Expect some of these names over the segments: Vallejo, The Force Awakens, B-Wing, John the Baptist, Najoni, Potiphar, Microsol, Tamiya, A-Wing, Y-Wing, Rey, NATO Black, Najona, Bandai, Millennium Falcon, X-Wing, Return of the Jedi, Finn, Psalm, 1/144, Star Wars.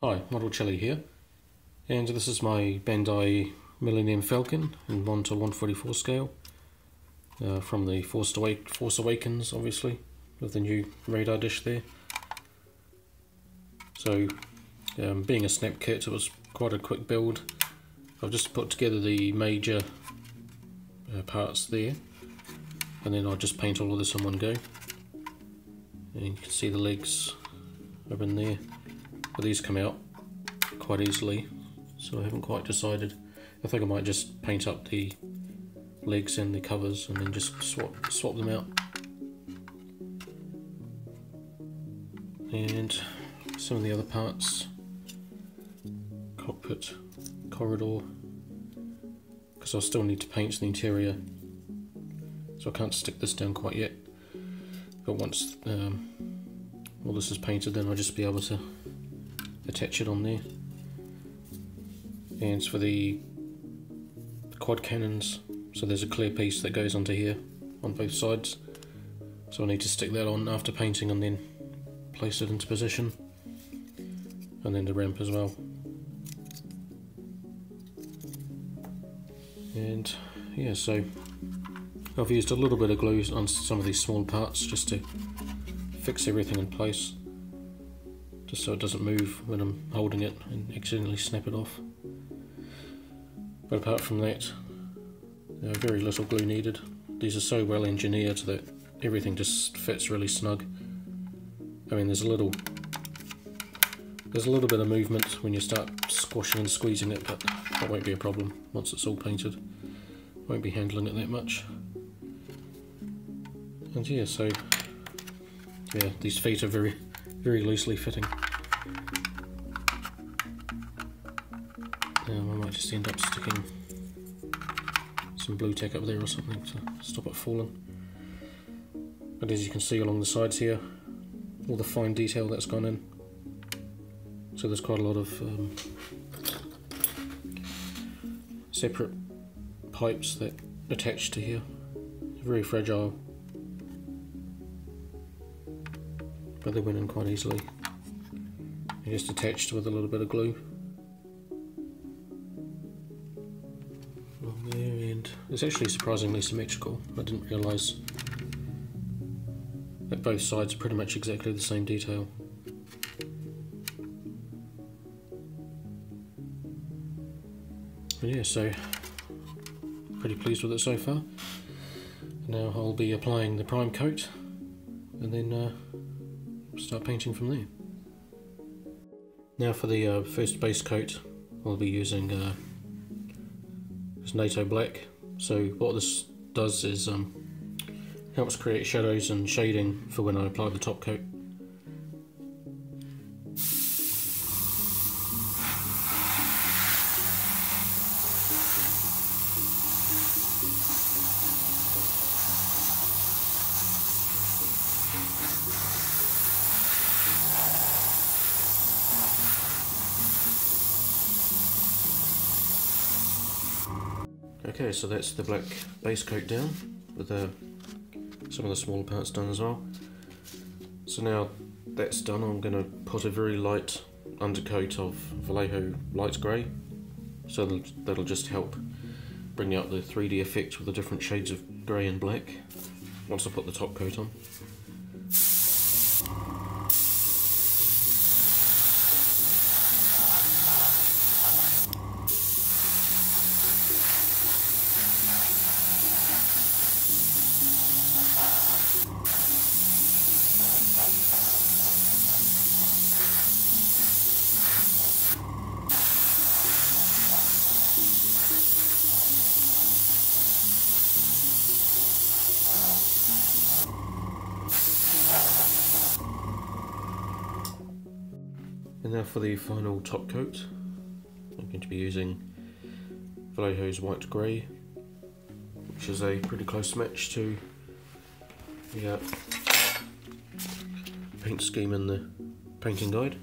Hi, Model Chili here, and this is my Bandai Millennium Falcon in 1/144 scale from the Force Awakens, obviously, with the new radar dish there. So, being a snap kit, it was quite a quick build. I've just put together the major parts there, and then I'll just paint all of this in one go. And you can see the legs up in there. But these come out quite easily, so I haven't quite decided. I think I might just paint up the legs and the covers and then just swap them out. And some of the other parts, cockpit, corridor, because I still need to paint the interior, so I can't stick this down quite yet. But once all this is painted, then I'll just be able to attach it on there. And for the quad cannons, so there's a clear piece that goes onto here on both sides, so I need to stick that on after painting and then place it into position, and then the ramp as well. And yeah, so I've used a little bit of glue on some of these small parts just to fix everything in place, just so it doesn't move when I'm holding it and accidentally snap it off. But apart from that, very little glue needed. These are so well engineered that everything just fits really snug. I mean, there's a little bit of movement when you start squashing and squeezing it, but that won't be a problem once it's all painted. Won't be handling it that much. And yeah, so yeah, these feet are very loosely fitting. I might just end up sticking some blue tack up there or something to stop it falling. But as you can see along the sides here, all the fine detail that's gone in. So there's quite a lot of separate pipes that attach to here. Very fragile. But they went in quite easily. They're just attached with a little bit of glue. Along there, and it's actually surprisingly symmetrical. I didn't realise that both sides are pretty much exactly the same detail. But yeah, so pretty pleased with it so far. Now I'll be applying the prime coat, and then start painting from there. Now for the first base coat, I'll be using this NATO Black. So what this does is helps create shadows and shading for when I apply the top coat. Okay, so that's the black base coat down, with some of the smaller parts done as well. So now that's done, I'm going to put a very light undercoat of Vallejo light grey, so that'll just help bring out the 3D effect with the different shades of grey and black, once I put the top coat on. And now for the final top coat, I'm going to be using Vallejo's white grey, which is a pretty close match to the paint scheme in the painting guide.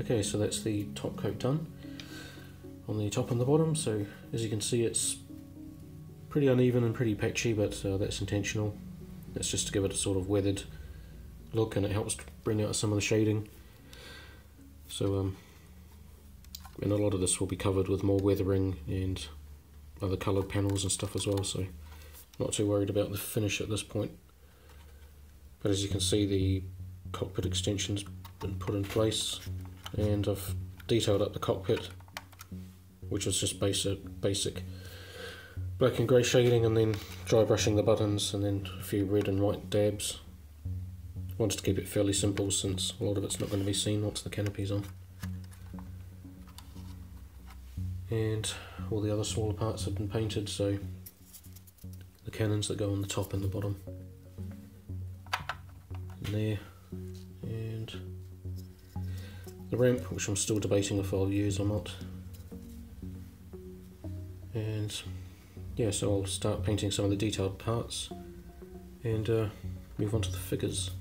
Okay, so that's the top coat done on the top and the bottom. So as you can see, it's pretty uneven and pretty patchy, but that's intentional. That's just to give it a sort of weathered look, and it helps bring out some of the shading. So and a lot of this will be covered with more weathering and other coloured panels and stuff as well, so not too worried about the finish at this point. But as you can see, the cockpit extension's been put in place, and I've detailed up the cockpit, which is just basic black and grey shading, and then dry brushing the buttons, and then a few red and white dabs. I wanted to keep it fairly simple since a lot of it's not going to be seen once the canopy's on. And all the other smaller parts have been painted, so the cannons that go on the top and the bottom. And there. And the ramp, which I'm still debating if I'll use or not. And yeah, so I'll start painting some of the detailed parts and move on to the figures.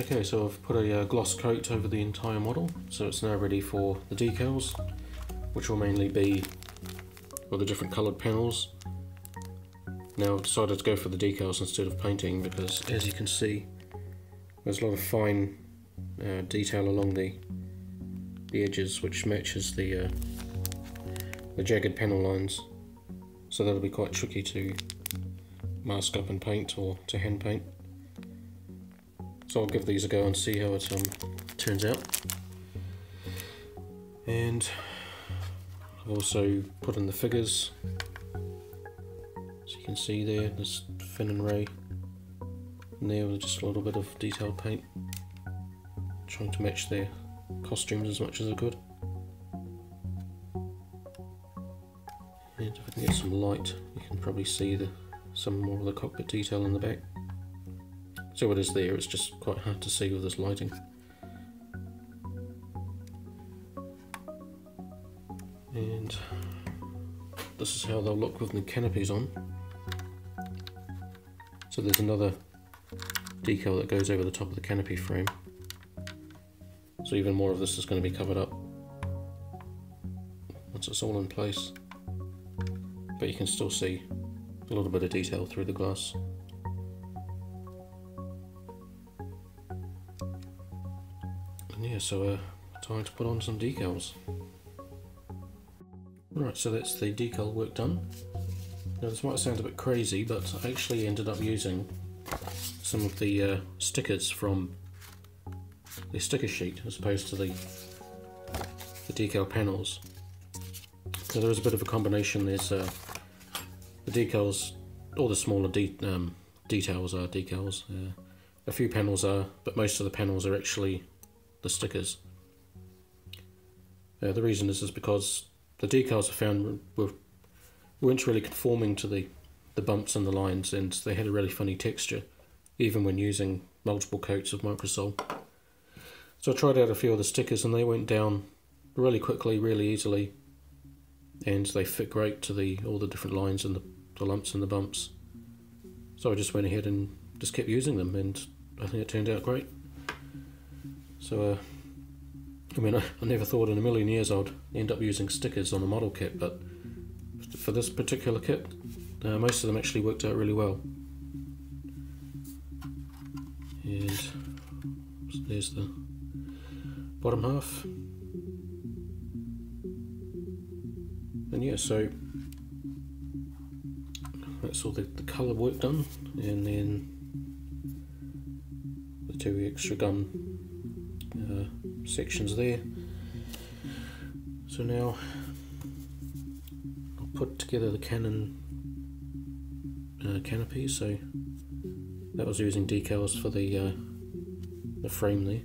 Okay, so I've put a gloss coat over the entire model, so it's now ready for the decals, which will mainly be all the different coloured panels. Now I've decided to go for the decals instead of painting because, as you can see, there's a lot of fine detail along the edges, which matches the jagged panel lines. So that'll be quite tricky to mask up and paint or to hand paint. So I'll give these a go and see how it turns out. And I've also put in the figures, as you can see there, there's Finn and Rey, and there was just a little bit of detailed paint, trying to match their costumes as much as I could. And if I can get some light, you can probably see the, some more of the cockpit detail on the back. So what is there, it's just quite hard to see with this lighting. And this is how they'll look with the canopies on. So there's another decal that goes over the top of the canopy frame. So even more of this is going to be covered up once it's all in place. But you can still see a little bit of detail through the glass. And yeah, so time to put on some decals. Right, so that's the decal work done. Now this might sound a bit crazy, but I actually ended up using some of the stickers from the sticker sheet as opposed to the decal panels. So there is a bit of a combination. There's the decals, all the smaller details are decals. A few panels are, but most of the panels are actually the stickers. The reason is because the decals I found weren't really conforming to the bumps and the lines, and they had a really funny texture, even when using multiple coats of Microsol. So I tried out a few of the stickers, and they went down really quickly, really easily. And they fit great to all the different lines and the lumps and the bumps. So I just went ahead and just kept using them, and I think it turned out great. So I mean, I never thought in a million years I'd end up using stickers on a model kit, but for this particular kit, most of them actually worked out really well. And so there's the bottom half. And yeah, so that's all the colour work done, and then the two extra gum sections there. So now I'll put together the cannon canopy. So that was using decals for the frame there,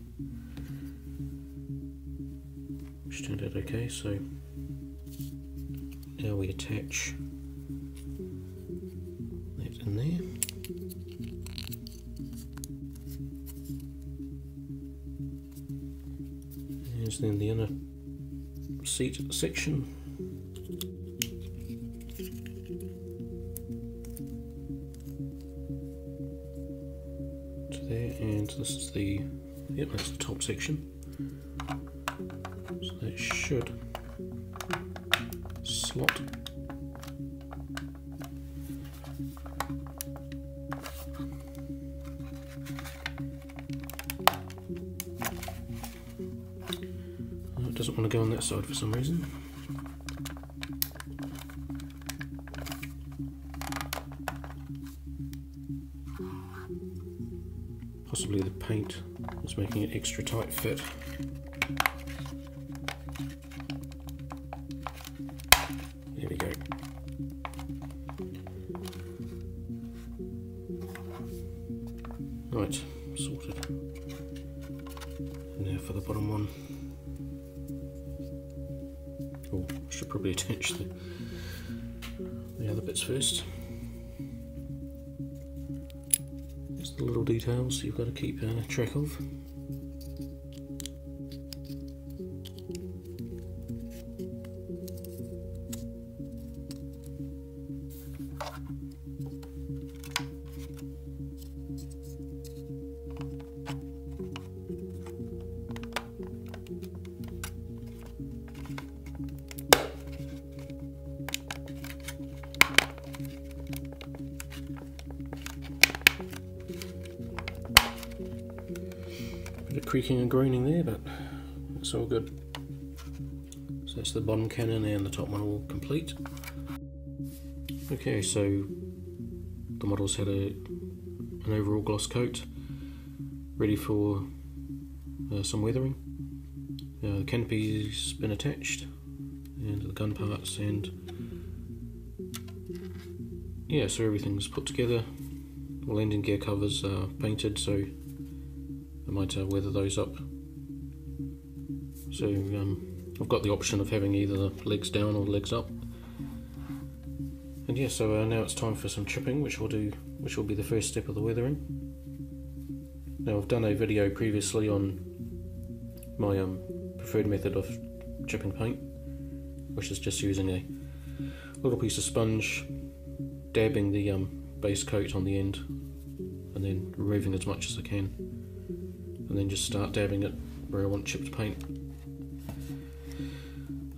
which turned out okay. So now we attach that in there. And then the inner seat section. To there, and this is the, yep, that's the top section. So that should slot. It doesn't want to go on that side for some reason. Possibly the paint is making it extra tight fit. Right, sorted. And now for the bottom one. Oh, I should probably attach the other bits first. Just the little details you've got to keep track of. Creaking and groaning there, but it's all good. So that's the bottom cannon and the top one all complete. Okay, so the model's had an overall gloss coat, ready for some weathering. The canopy's been attached, and the gun parts, and yeah, so everything's put together. All landing gear covers are painted, so I might weather those up So I've got the option of having either the legs down or the legs up. And yeah, so now it's time for some chipping, which we'll do, which will be the first step of the weathering. Now I've done a video previously on my preferred method of chipping paint, which is just using a little piece of sponge, dabbing the base coat on the end, and then removing as much as I can, and then just start dabbing it where I want chipped paint.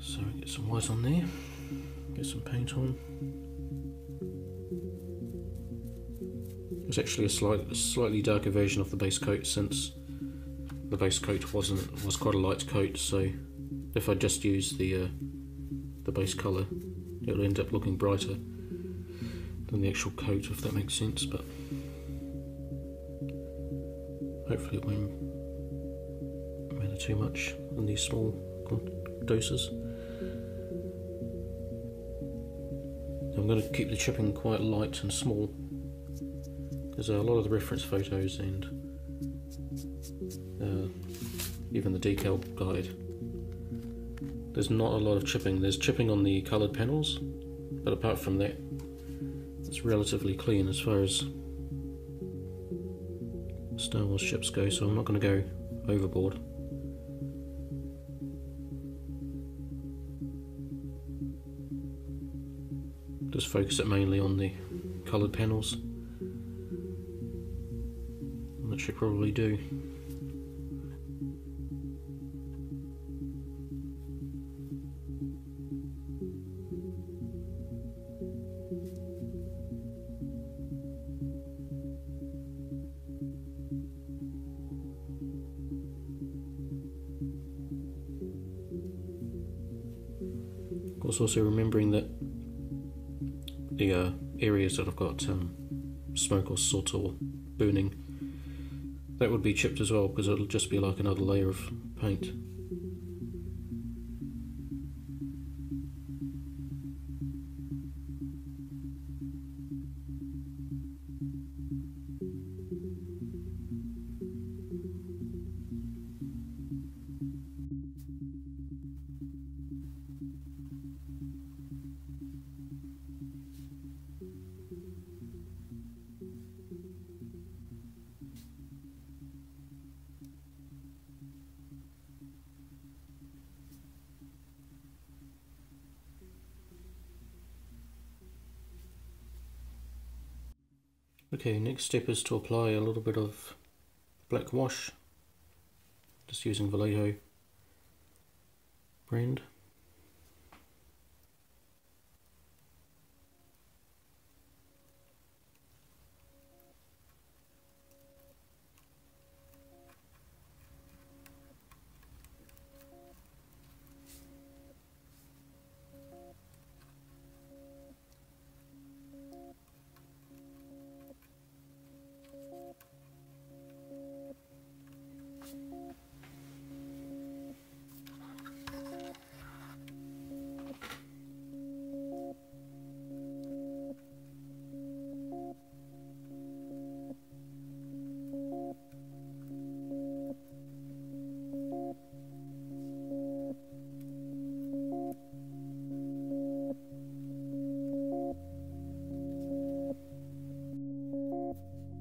So get some white on there, get some paint on. It's actually a slightly darker version of the base coat, since the base coat was quite a light coat. So if I just use the base colour, it'll end up looking brighter than the actual coat, if that makes sense. But hopefully it won't matter too much in these small doses. I'm going to keep the chipping quite light and small, because a lot of the reference photos and even the decal guide, there's not a lot of chipping. There's chipping on the coloured panels, but apart from that, it's relatively clean as far as Star Wars ships go, so I'm not going to go overboard. Just focus it mainly on the coloured panels. That should probably do. Of course, also remembering that the areas that I've got smoke or soot or burning, that would be chipped as well, because it'll just be like another layer of paint. Okay, next step is to apply a little bit of black wash, just using Vallejo brand.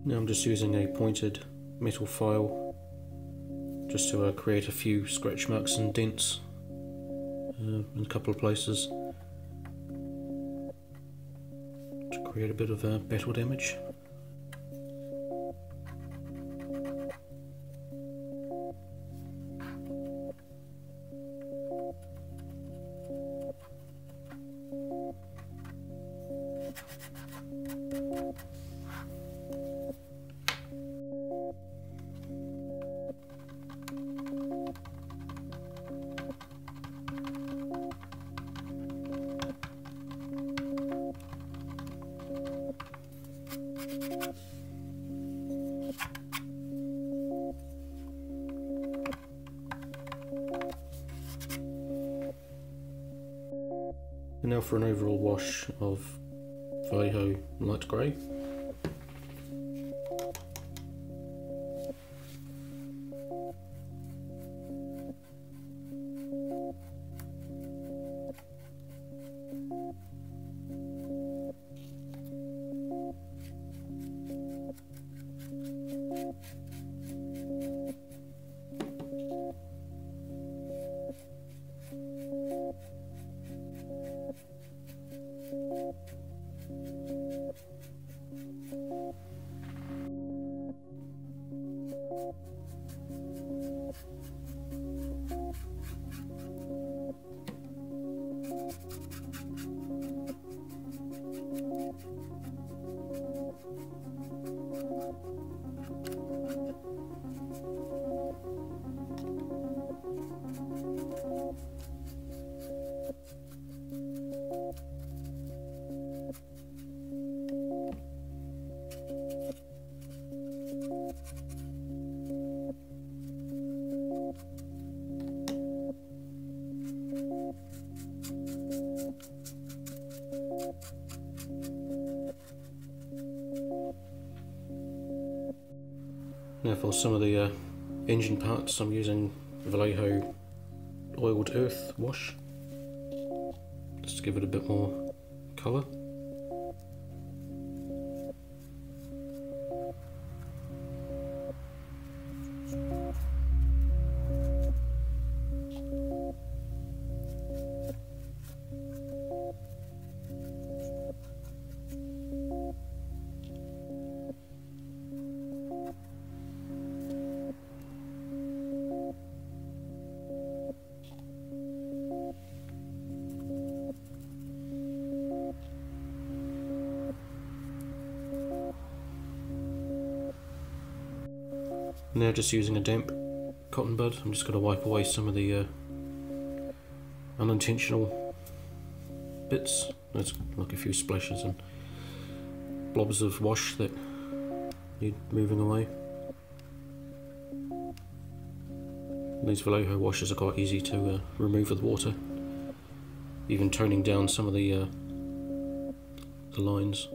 Now I'm just using a pointed metal file just to create a few scratch marks and dents in a couple of places to create a bit of battle damage. And now for an overall wash of Vallejo light grey. Now for some of the engine parts, I'm using Vallejo oiled earth wash, just to give it a bit more colour. Now just using a damp cotton bud, I'm just going to wipe away some of the unintentional bits. There's like a few splashes and blobs of wash that need moving away. These Vallejo washes are quite easy to remove with water, even toning down some of the lines.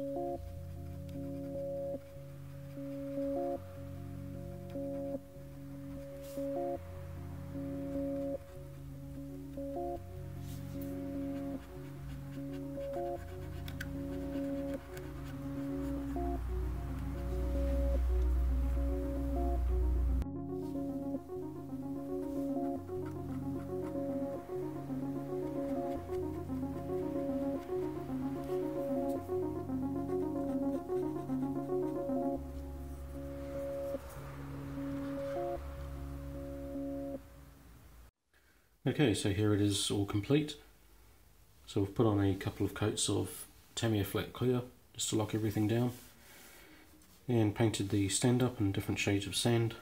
Okay, so here it is all complete. So we've put on a couple of coats of Tamiya flat clear just to lock everything down, and painted the stand up in different shades of sand,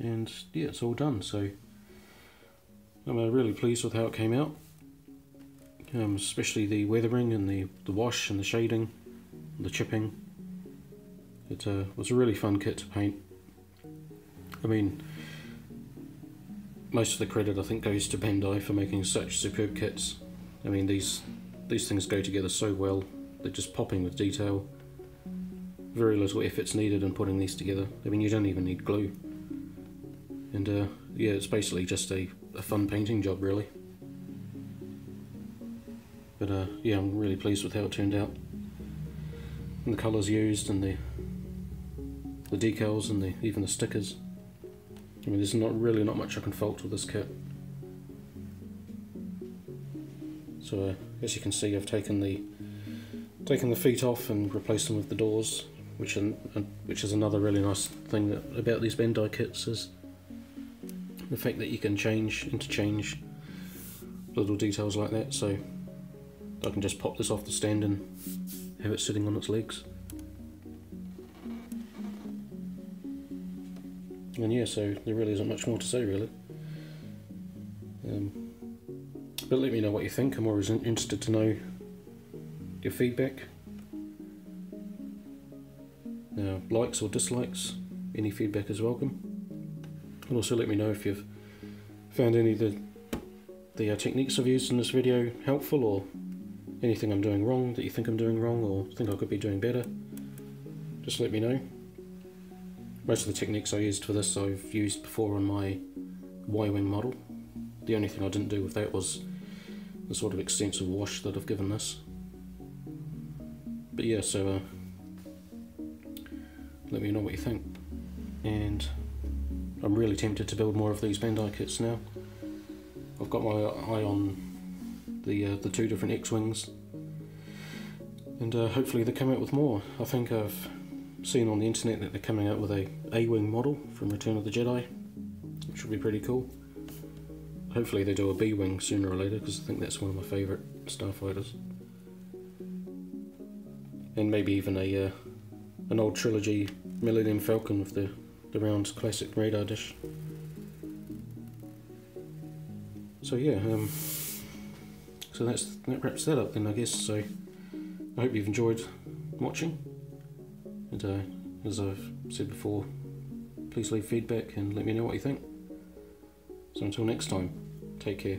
and yeah, it's all done. So I'm really pleased with how it came out, especially the weathering and the wash and the shading and the chipping. It was a really fun kit to paint. I mean, most of the credit I think goes to Bandai for making such superb kits. I mean, these things go together so well. They're just popping with detail. Very little effort's needed in putting these together. I mean, you don't even need glue. And yeah, it's basically just a fun painting job really. But yeah, I'm really pleased with how it turned out. And the colours used, and the decals, and even the stickers. I mean, there's not much I can fault with this kit. So as you can see, I've taken the feet off and replaced them with the doors, which is another really nice thing about these Bandai kits, is the fact that you can interchange little details like that. So I can just pop this off the stand and have it sitting on its legs. And yeah, so there really isn't much more to say really. But let me know what you think. I'm always interested to know your feedback. Now, likes or dislikes, any feedback is welcome. And also let me know if you've found any of the techniques I've used in this video helpful, or anything I'm doing wrong that you think I'm doing wrong or think I could be doing better. Just let me know. Most of the techniques I used for this I've used before on my Y-Wing model. The only thing I didn't do with that was the sort of extensive wash that I've given this. But yeah, so let me know what you think. And I'm really tempted to build more of these Bandai kits now. I've got my eye on the two different X-Wings, and hopefully they come out with more. I think I've seen on the internet that they're coming out with a A-Wing model from Return of the Jedi, which would be pretty cool. Hopefully they do a B-Wing sooner or later, because I think that's one of my favourite starfighters. And maybe even an old trilogy Millennium Falcon with the round classic radar dish. So yeah, so that wraps that up then, I guess. So I hope you've enjoyed watching. And as I've said before, please leave feedback and let me know what you think. So until next time, take care.